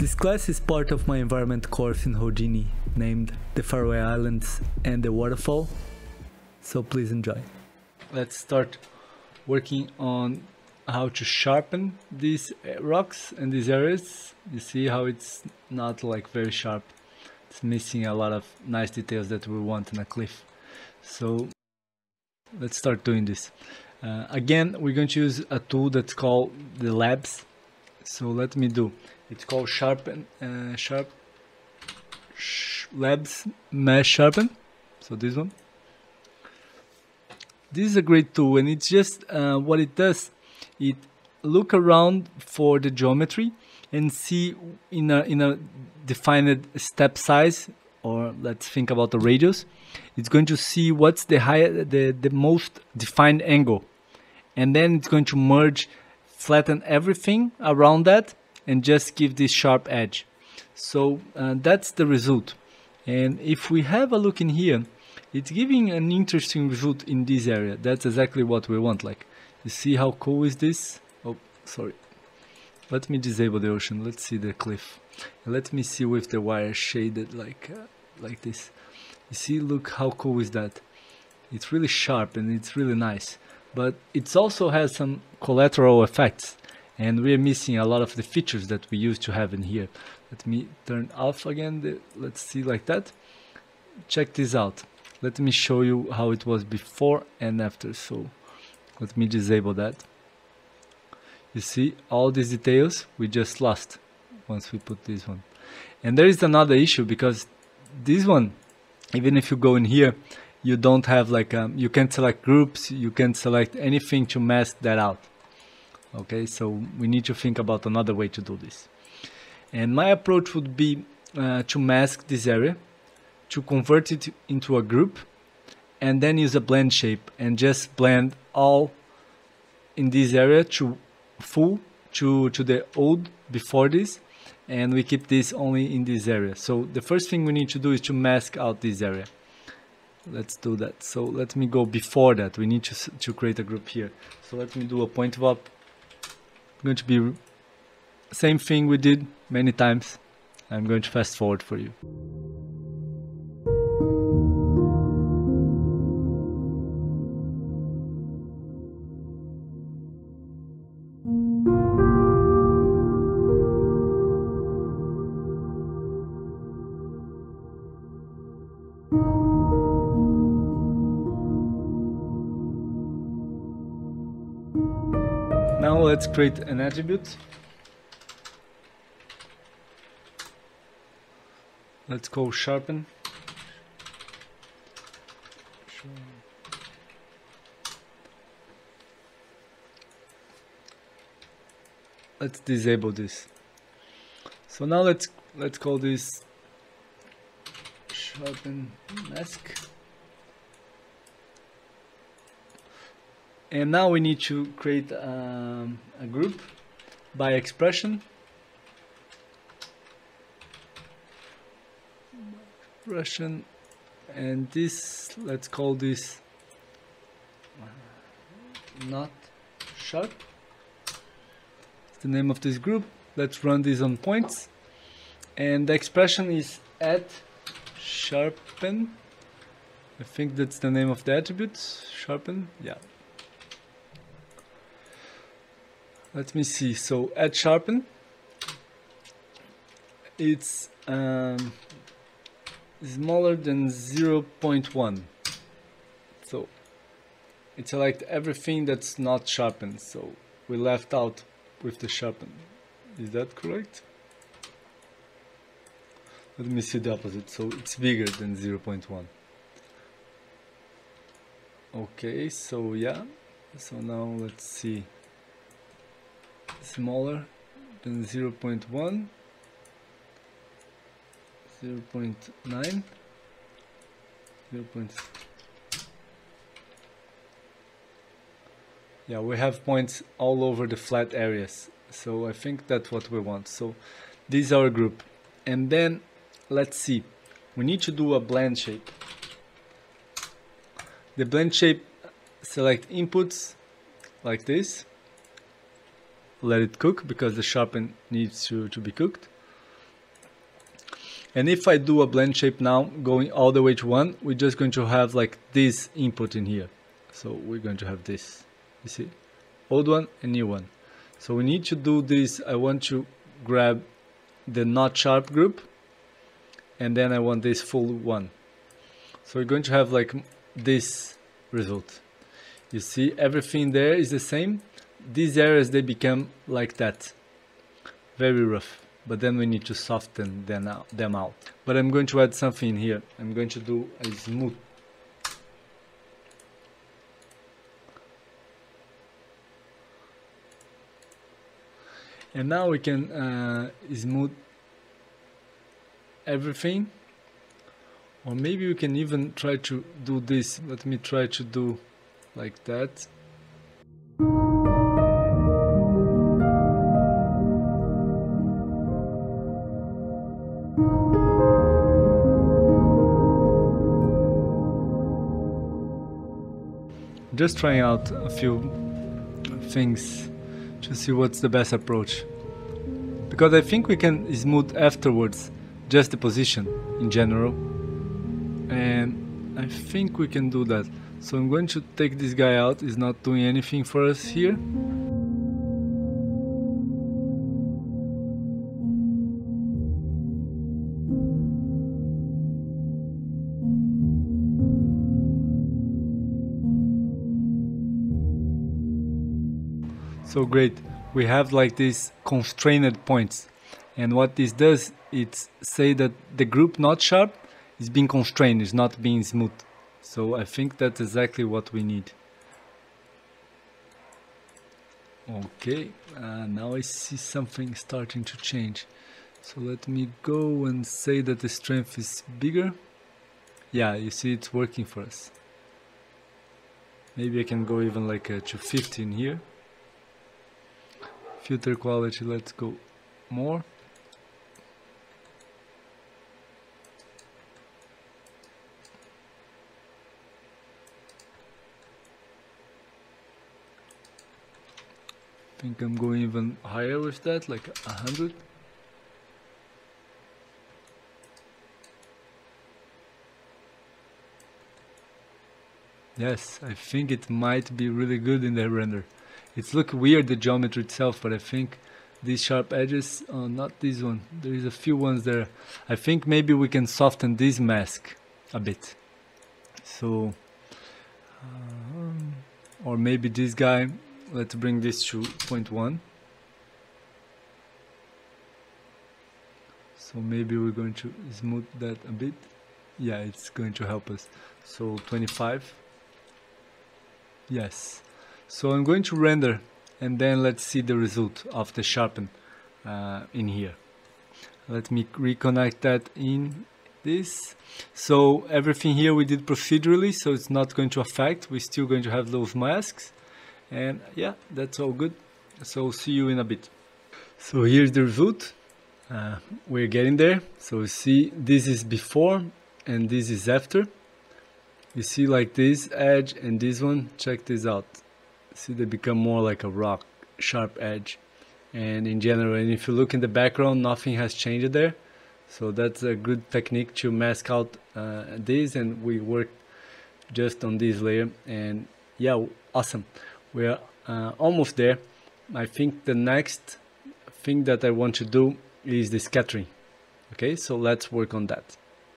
This class is part of my environment course in Houdini, named the Faroe Islands and the Waterfall, so please enjoy. Let's start working on how to sharpen these rocks and these areas. You see how it's not like very sharp. It's missing a lot of nice details that we want in a cliff. So let's start doing this. Again, we're going to use a tool that's called the Labs. So let me do. It's called Labs Mesh Sharpen. So this one. This is a great tool, and it's just what it does. It look around for the geometry and see in a defined step size, or let's think about the radius. It's going to see what's the most defined angle, and then it's going to merge, flatten everything around that, and just give this sharp edge. So that's the result. And if we have a look in here, it's giving an interesting result in this area. That's exactly what we want. Like, you see how cool is this? Oh, sorry. Let me disable the ocean. Let's see the cliff. Let me see with the wire shaded like this. You see, look how cool is that? It's really sharp and it's really nice. But it also has some collateral effects, and we're missing a lot of the features that we used to have in here. Let me turn off again. Let's see like that. Check this out. Let me show you how it was before and after. So let me disable that. You see all these details we just lost once we put this one. And there is another issue, because this one, even if you go in here, you don't have like you can't select groups, you can't select anything to mask that out. Okay, so we need to think about another way to do this. And my approach would be to mask this area, to convert it into a group, and then use a blend shape and just blend all in this area to full to the old before this, and we keep this only in this area. So the first thing we need to do is to mask out this area. Let's do that. So let me go before that. We need to create a group here. So let me do a point VOP. I'm going to be same thing we did many times. I'm going to fast forward for you. Now let's create an attribute. Let's call sharpen. Let's disable this. So now let's call this sharpen mask. And now we need to create a group by expression. And this, let's call this not sharp. It's the name of this group. Let's run this on points. And the expression is @sharpen. I think that's the name of the attribute, sharpen. Yeah. Let me see. So @sharpen, it's smaller than 0.1, so it selects everything that's not sharpened, so we left out with the sharpen. Is that correct? Let me see the opposite. So it's bigger than 0.1. okay, so yeah, so now let's see, smaller than 0.1, 0.9, 0. Yeah, we have points all over the flat areas, so I think that's what we want. So these are a group, and then let's see, we need to do a blend shape. The blend shape, select inputs like this. Let it cook, because the sharpen needs to be cooked. And if I do a blend shape now, going all the way to 1, we're just going to have like this input in here. So we're going to have this, you see, old one and new one. So we need to do this. I want to grab the not sharp group, and then I want this full one. So we're going to have like this result. You see, everything there is the same. These areas, they become like that, very rough, but then we need to soften them out. But I'm going to add something here. I'm going to do a smooth. And now we can smooth everything. Or maybe we can even try to do this. Let me try to do like that. Just trying out a few things to see what's the best approach, because I think we can smooth afterwards just the position in general, and I think we can do that. So I'm going to take this guy out. He's not doing anything for us here. So great, we have like these constrained points, and what this does, it's say that the group not sharp is being constrained, is not being smooth. So I think that's exactly what we need. Okay, now I see something starting to change. So let me go and say that the strength is bigger. Yeah, you see it's working for us. Maybe I can go even like to 15 here. Filter quality, let's go more. I think I'm going even higher with that, like 100. Yes, I think it might be really good in the render. It's look weird, the geometry itself, but I think these sharp edges, oh, not this one, there is a few ones there. I think maybe we can soften this mask a bit. So, or maybe this guy, let's bring this to 0.1. So maybe we're going to smooth that a bit. Yeah, it's going to help us. So 25, yes. So I'm going to render, and then let's see the result of the sharpen in here. Let me reconnect that in this. So everything here we did procedurally, so it's not going to affect. We're still going to have those masks. And yeah, that's all good. So see you in a bit. So here's the result. We're getting there. So you see, this is before and this is after. You see like this edge and this one, check this out. See, they become more like a rock, sharp edge. And in general, and if you look in the background, nothing has changed there. So that's a good technique to mask out this, and we work just on this layer. And yeah, awesome. We are almost there. I think the next thing that I want to do is the scattering. Okay, so let's work on that.